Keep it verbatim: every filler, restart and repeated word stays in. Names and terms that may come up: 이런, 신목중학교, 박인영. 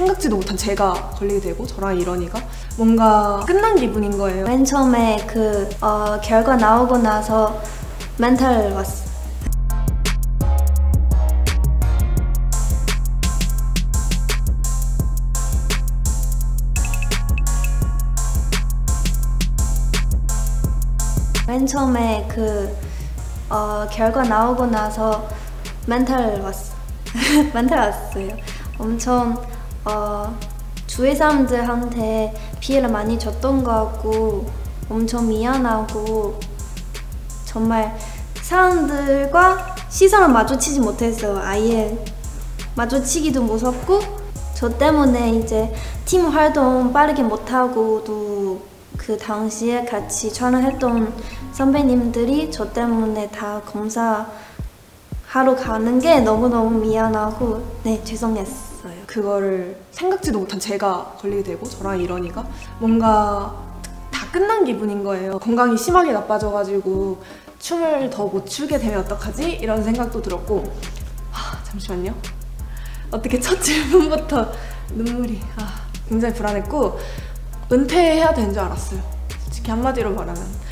생각지도 못한 제가 걸리게 되고 저랑 이런이가 뭔가 끝난 기분인 거예요. 맨 처음에 그 어, 결과 나오고 나서 멘탈 왔어. 맨 처음에 그 어, 결과 나오고 나서 멘탈 왔어. 멘탈 왔어요. 엄청 어, 주위 사람들한테 피해를 많이 줬던 것 같고 엄청 미안하고 정말 사람들과 시선을 마주치지 못했어요. 아예 마주치기도 무섭고 저 때문에 이제 팀 활동 빠르게 못하고 또 그 당시에 같이 촬영했던 선배님들이 저 때문에 다 검사하러 가는 게 너무너무 미안하고 네 죄송했어요. 그거를 생각지도 못한 제가 걸리게 되고 저랑 이런이가 뭔가 다 끝난 기분인 거예요. 건강이 심하게 나빠져가지고 춤을 더 못 추게 되면 어떡하지? 이런 생각도 들었고 아, 잠시만요. 어떻게 첫 질문부터 눈물이 아, 굉장히 불안했고 은퇴해야 되는 줄 알았어요. 솔직히 한마디로 말하면.